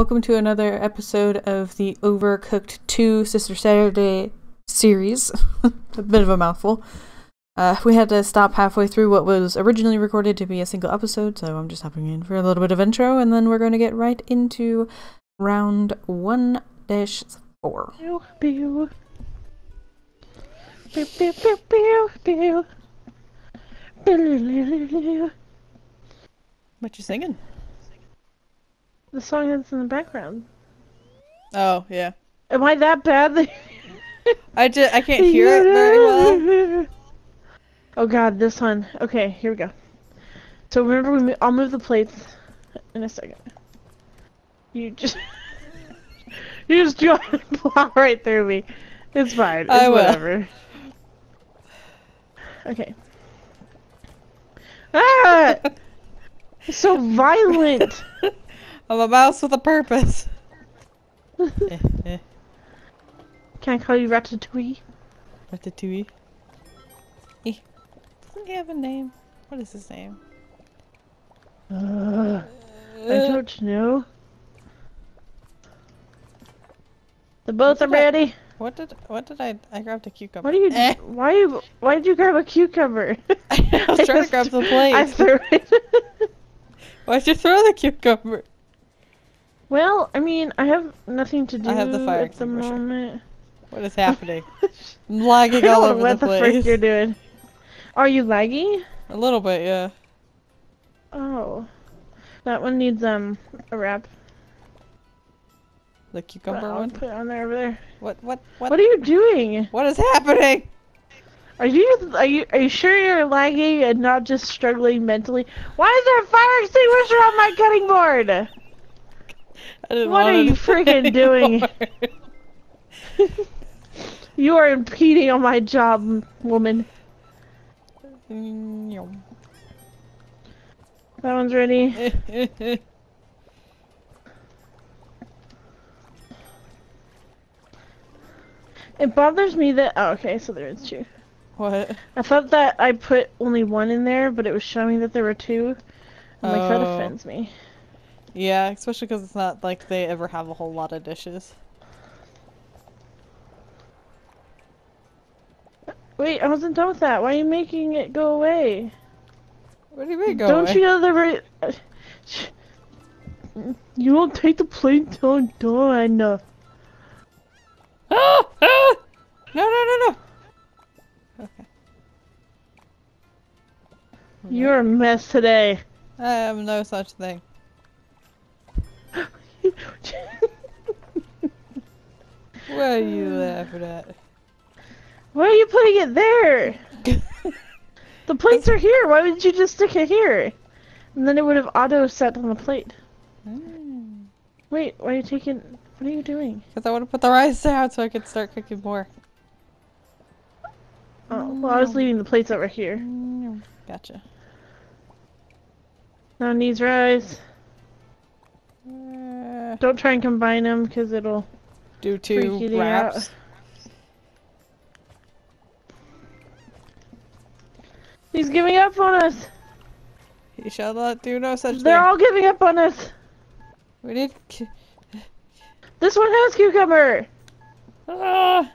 Welcome to another episode of the Overcooked Two Sister Saturday series. A bit of a mouthful. We had to stop halfway through what was originally recorded to be a single episode, so I'm just hopping in for a little bit of intro, and then we're going to get right into round 1-4. Pew, pew. Pew, pew, pew, pew, pew. What you singing? The song that's in the background. Oh, yeah. Am I that bad? I can't hear it very well. Oh god, this one. Okay, here we go. So remember, I'll move the plates in a second. You just dropped a plot right through me. It's fine. It's whatever. Okay. Ah! It's so violent! I'm a mouse with a purpose. Can I call you Ratatouille? Ratatouille? Eh. Doesn't he have a name? What is his name? I don't know. The both are ready. What did I grabbed a cucumber? What are you? Why did you grab a cucumber? I was trying to grab the plate. I threw it. Why'd you throw the cucumber? Well, I mean, I have nothing to do at the moment. What is happening? I'm lagging all over the place. What the frick you're doing? Are you laggy? A little bit, yeah. Oh, that one needs a wrap. The cucumber one. Put it on there over there. What? What are you doing? What is happening? Are you sure you're lagging and not just struggling mentally? Why is there a fire extinguisher on my cutting board? What are you freaking doing? You are impeding on my job, woman. That one's ready. It bothers me that. Oh, okay, so there is two. What? I thought that I put only one in there, but it was showing that there were two. I'm like, that offends me. Yeah, especially because it's not like they ever have a whole lot of dishes. Wait, I wasn't done with that. Why are you making it go away? What do you mean go away? Don't you know the right... You won't take the plate until I'm done. Ah! No. Okay. You're a mess today. I am no such thing. Why are you laughing at? Why are you putting it there? The plates are here. Why wouldn't you just stick it here? And then it would have auto set on the plate. Mm. Wait, why are you taking? What are you doing? Because I want to put the rice down so I could start cooking more. Oh, well, I was leaving the plates over here. Gotcha. Now it needs rice. Don't try and combine them because it'll do two wraps. He's giving up on us. He shall not do no such thing. They're all giving up on us. We need. This one has cucumber. Ah.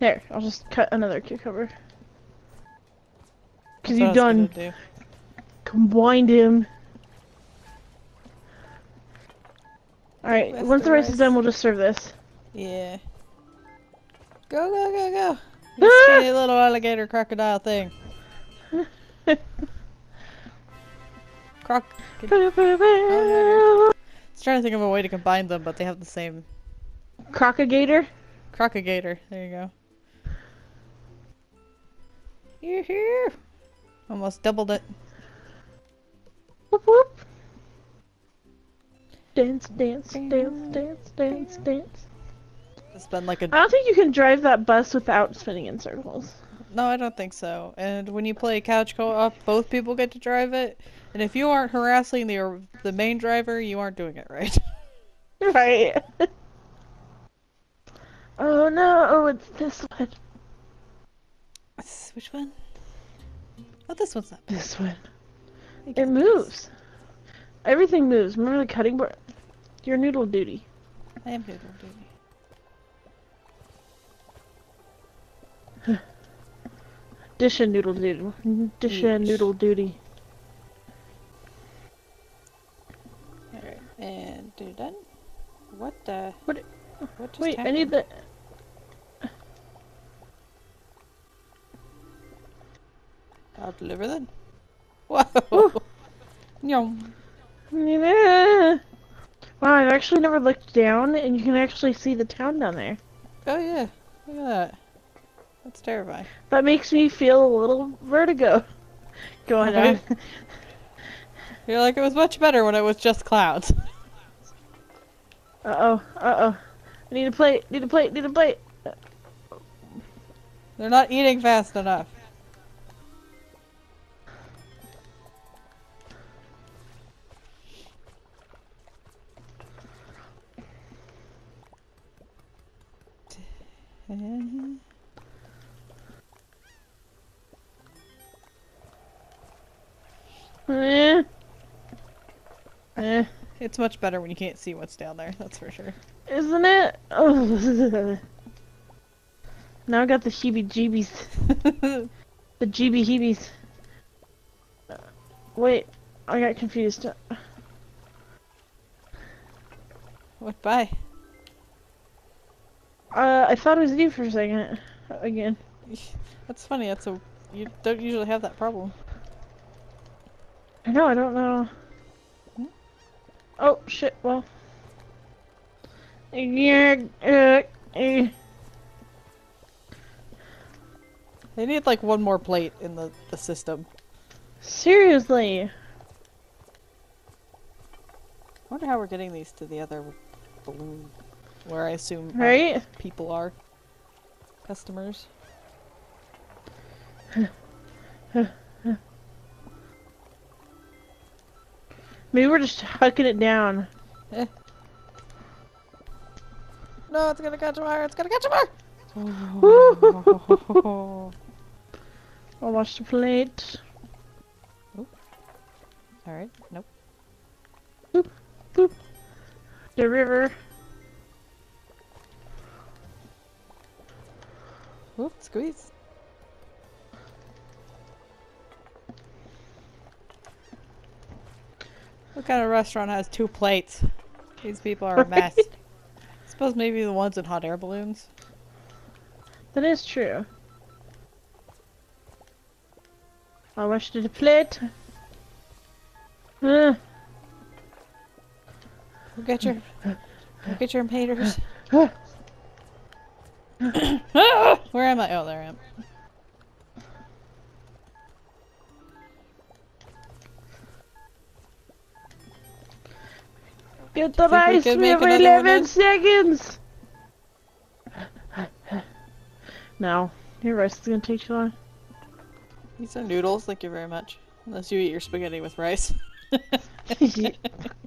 There, I'll just cut another cucumber. Cause you done combined him. Alright, once the rice is done, we'll just serve this. Yeah. Go! This tiny little alligator crocodile thing. Oh, I was trying to think of a way to combine them, but they have the same. Crocagator? Crocagator, there you go. You're here! Almost doubled it. Whoop whoop! Dance. It's been like a... I don't think you can drive that bus without spinning in circles. No, I don't think so. And when you play couch co-op, both people get to drive it. And if you aren't harassing the main driver, you aren't doing it right. Right. Oh no, it's this one. Which one? Oh, this one's not bad. This one. It moves. Everything moves. Remember the cutting board? You're noodle duty. I am noodle duty. Dish and noodle duty. Dish and noodle duty. Alright, and you're done? What the? What just wait, happened? I need the... I'll deliver then. Whoa! Yum. Yeah. Wow, I've actually never looked down, and you can actually see the town down there. Oh yeah, look at that. That's terrifying. That makes me feel a little vertigo going on. I feel like it was much better when it was just clouds. Uh-oh, uh-oh. I need a plate, need a plate, need a plate! They're not eating fast enough. It's much better when you can't see what's down there, that's for sure. Isn't it? Oh. Now I got the heebie-jeebies. The jeebie-heebies. Wait, I got confused. What by? I thought it was you for a second. Again. That's funny, that's a... You don't usually have that problem. No, I don't know. Oh, shit, well. They need, like, one more plate in the system. Seriously! I wonder how we're getting these to the other balloon. Where I assume right? People are customers. Maybe we're just hucking it down. No, it's gonna catch fire! It's gonna catch fire! Oh. I'll wash the plate. Alright, nope. Boop, boop. The river. Oop, squeeze. What kind of restaurant has two plates? These people are a mess. I suppose maybe the ones in hot air balloons. That is true. I wish to the plate. Go get your haters. Where am I? Oh, there I am. Get the rice! We have 11 seconds! No. Your rice is gonna take too long. Eat some noodles, thank you very much. Unless you eat your spaghetti with rice.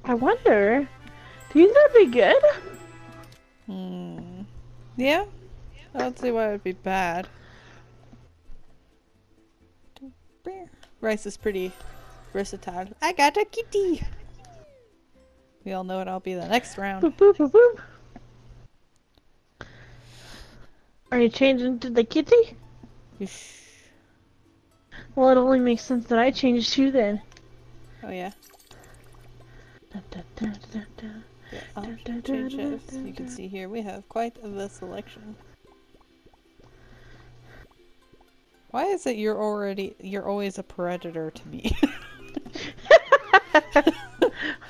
I wonder... Do you think that'd be good? Hmm... Yeah? I don't see why it would be bad. Rice is pretty versatile. I got a kitty! We all know it'll be the next round. Boop, boop, boop, boop. Are you changing to the kitty? Well, it only makes sense that I change too then. Oh yeah. Da, da, da, da, da. Yeah, I'll change it. As you can see here, we have quite a selection. Why is it you're always a predator to me?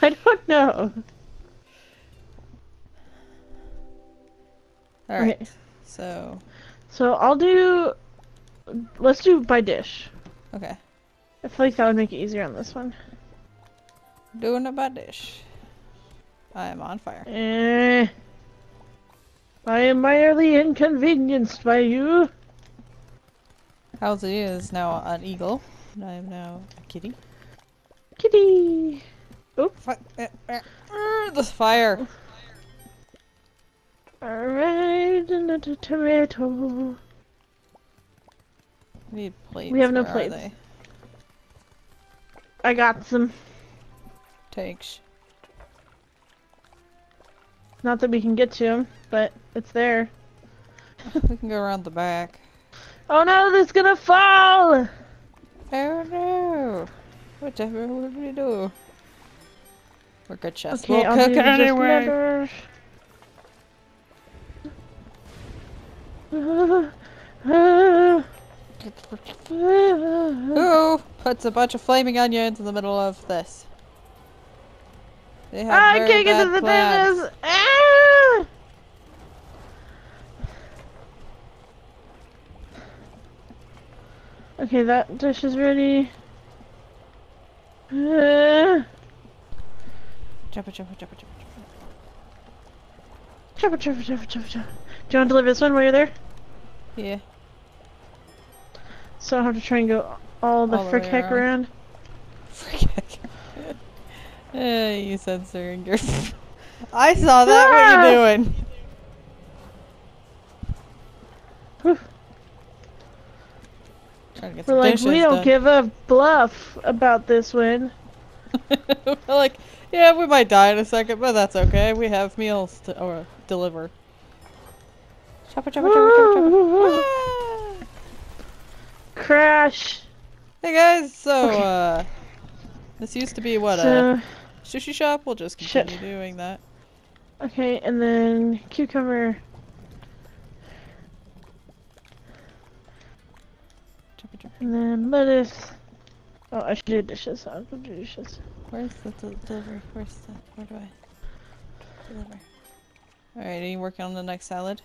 I don't know. All right. Okay. So I'll do. Let's do by dish. Okay. I feel like that would make it easier on this one. Doing it by dish. I am on fire. I am mildly inconvenienced by you. Halsey is now an eagle, and I am now a kitty. Kitty! Oh, this fire! Alright, another tomato. We need plates. We have no plates. I got some. takes. Not that we can get to him, but it's there. We can go around the back. Oh no, this is gonna fall! Oh no! Whatever, what do we do? We're good chest. Okay, we'll cook it anyway! Ooh! Puts a bunch of flaming onions in the middle of this. They have I can't get to the business! Ah! Okay, that dish is ready. Chopper. Do you want to deliver this one while you're there? Yeah. So I'll have to try and go all the frick heck around. Frick heck. You censoring your. I saw that. What are you doing? Whew. Trying to get some dishes done. We don't give a bluff about this one. We're like, yeah, we might die in a second, but that's okay. We have meals to deliver. Chopper. Crash! Hey guys, so okay. This used to be what, a sushi shop? We'll just continue doing that. Okay, and then cucumber. And then lettuce. Oh, I should do dishes. I'll do dishes. Where's the delivery? Where do I deliver? Alright, are you working on the next salad?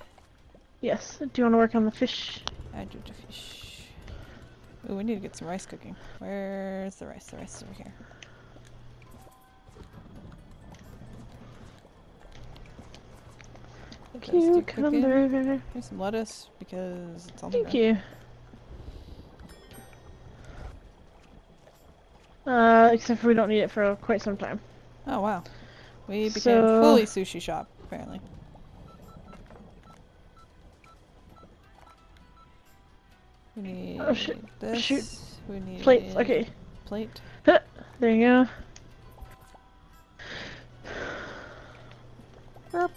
Yes. Do you want to work on the fish? I do the fish. Ooh, we need to get some rice cooking. Where's the rice? The rice is over here. Cucumber. Here's some lettuce because it's on the ground. Thank you. Except for we don't need it for quite some time. Oh wow. We became fully sushi shop, apparently. We need this. Shoot. We need plates. Okay. Plate. There you go. Burp.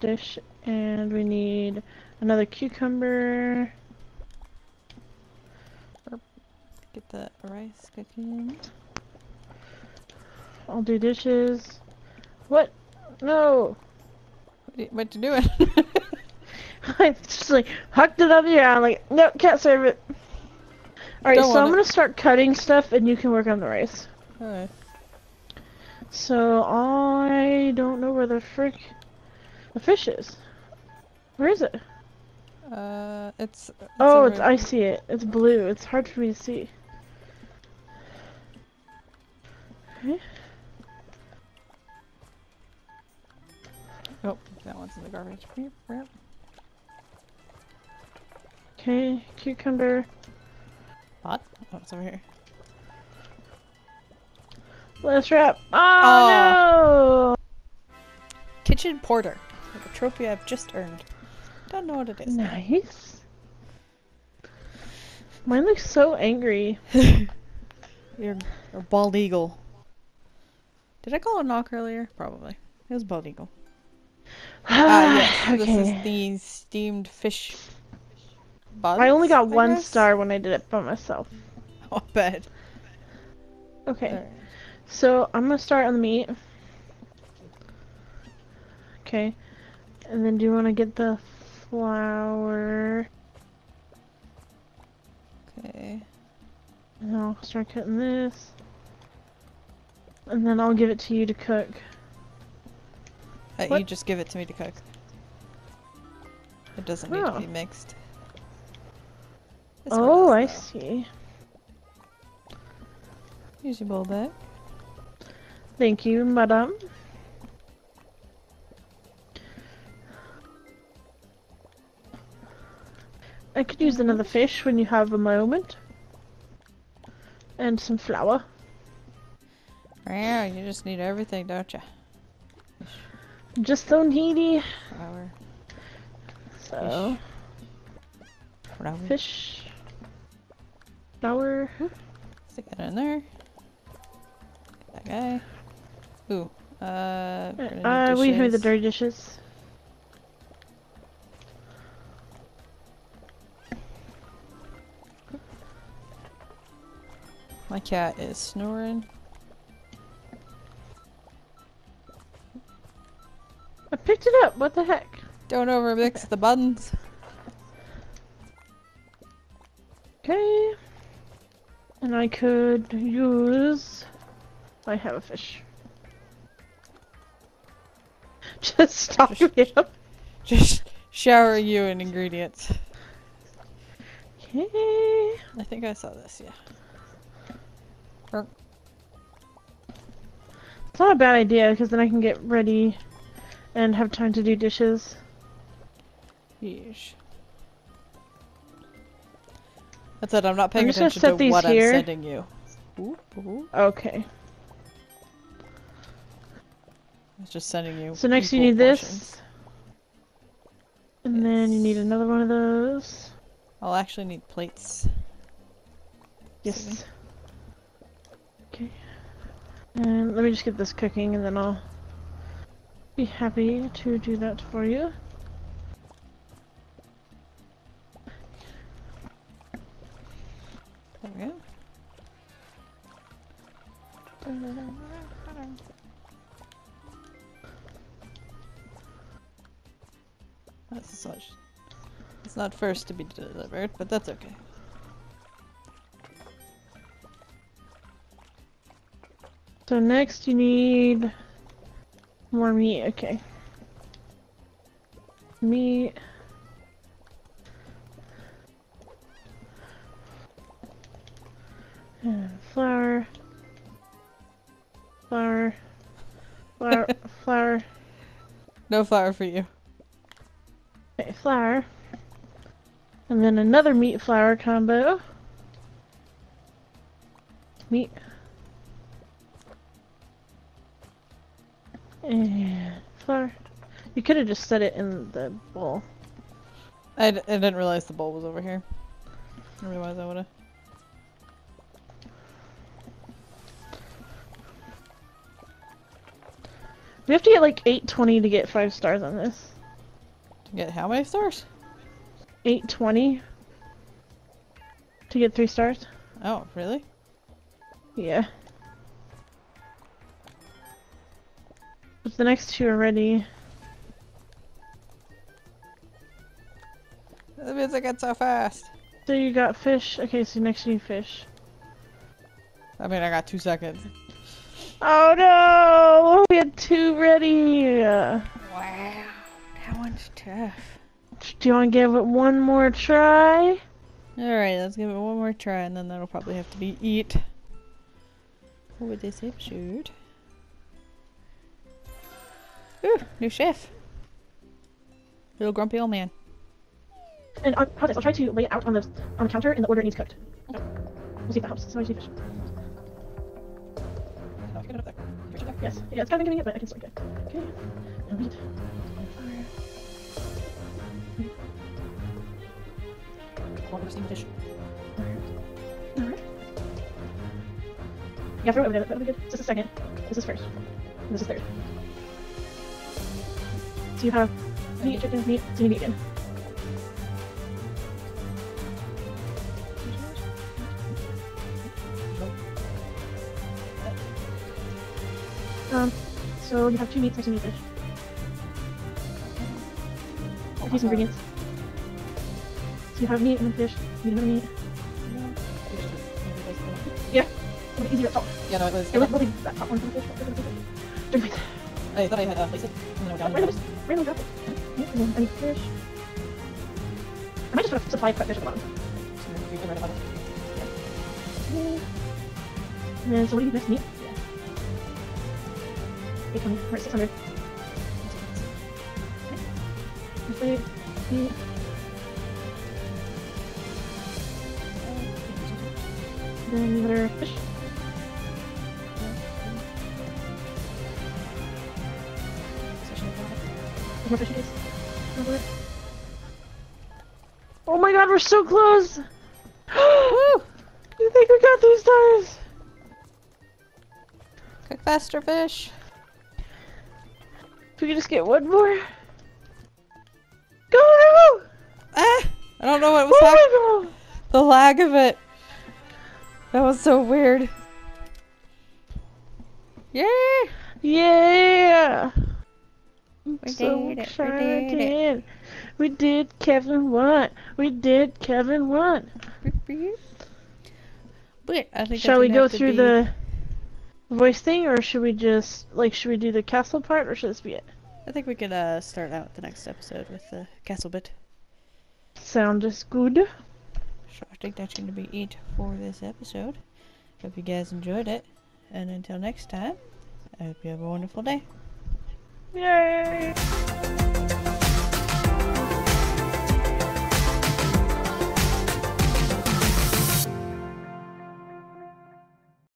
Dish, and we need another cucumber. Burp. Get the rice cooking. I'll do dishes. What? No. What you doing? I just like hucked it up here. I'm like, no, can't serve it. All right, so I'm gonna start cutting stuff, and you can work on the rice. All right. So I don't know where the frick the fish is. Where is it? It's oh, it's. I see it. It's blue. It's hard for me to see. Okay. Oh, that one's in the garbage. Okay, cucumber. What? Oh, it's over here. Let's wrap. Oh, no! Kitchen porter. Like a trophy I've just earned. Don't know what it is. Nice. Mine looks so angry. Your bald eagle. Did I call it a knock earlier? Probably. It was bald eagle. Ah, yes. Okay. This is the steamed fish. Buns, I only got one star when I did it by myself. Oh, I bet. Okay. Right. So, I'm gonna start on the meat. Okay. And then do you want to get the flour? Okay. And I'll start cutting this. And then I'll give it to you to cook. You just give it to me to cook. It doesn't need to be mixed. This I see. Here's your bowl back. Thank you, madam. I could use another fish when you have a moment. And some flour. Yeah, you just need everything, don't you? Just so needy. Flour. So. Fish. Fish. Flour. Stick that in there. Get Okay. Ooh. We heard the dirty dishes. My cat is snoring. I picked it up, what the heck? Don't overmix the buns. Okay. And I could use... I have a fish. Just stop me up. Just shower you in ingredients. Okay. I think I saw this, yeah. It's not a bad idea because then I can get ready and have time to do dishes. Yeesh. That's it, I'm not paying attention to what I'm sending you. Ooh, ooh. Okay. I was just sending you. So next you need this. And then you need another one of those. I'll actually need plates. Yes. And let me just get this cooking and then I'll be happy to do that for you. There we go. That's such. It's not first to be delivered, but that's okay. So next you need more meat, okay. Meat. And flour. Flour. Flour. Flour. No flour for you. Okay, flour. And then another meat flour combo. Meat. And flour. You could have just set it in the bowl. I didn't realize the bowl was over here. I realized I would have. We have to get like 820 to get 5 stars on this. To get how many stars? 820 to get 3 stars. Oh, really? Yeah. If the next two are ready. That means I got so fast. So you got fish. Okay, so next you need fish. I mean, I got 2 seconds. Oh no! We had 2 ready! Wow, that one's tough. Do you want to give it one more try? Alright, let's give it one more try and then that'll probably have to be eat. What would they say? Shoot. Ooh, new chef. Little grumpy old man. And on process, I'll try to lay it out on the counter in the order it needs cooked. Okay. We'll see if that helps. So I see fish. Oh, get it up there. Get it up. Yes. Yeah, it's kind of getting it, but I can still get it. Okay. And meat. One more steamed fish. Alright. Yeah, throw it over there. That would be good. This is second. This is first. And this is third. So you have meat, chicken, meat, so you need vegan. So you have 2 meats, so you need fish. Oh, a few ingredients. So you have meat and fish, you need another meat. Yeah, it'll be easier at top. Yeah, no, it was. It was probably that top one from the fish. Drink meat. I thought I had places. Random drop it. I need fish. I might just put a supply of cut fish at the bottom. And then, so what do you guys need? Yeah. 800, right, 600. Okay. Meat. Then another fish. Oh my god, we're so close! Woo! I think we got 3 stars! Cook faster, fish. If we could just get one more. Go! Ah! I don't know what was happening. The lag of it. That was so weird. Yeah! Yeah! We did it. We did Kevin 1. We did Kevin 1. But I think shall we go through the voice thing, or should we just, like, should we do the castle part, or should this be it? I think we could start out the next episode with the castle bit. Sound is good. So I think that's going to be it for this episode. Hope you guys enjoyed it. And until next time, I hope you have a wonderful day. Yay!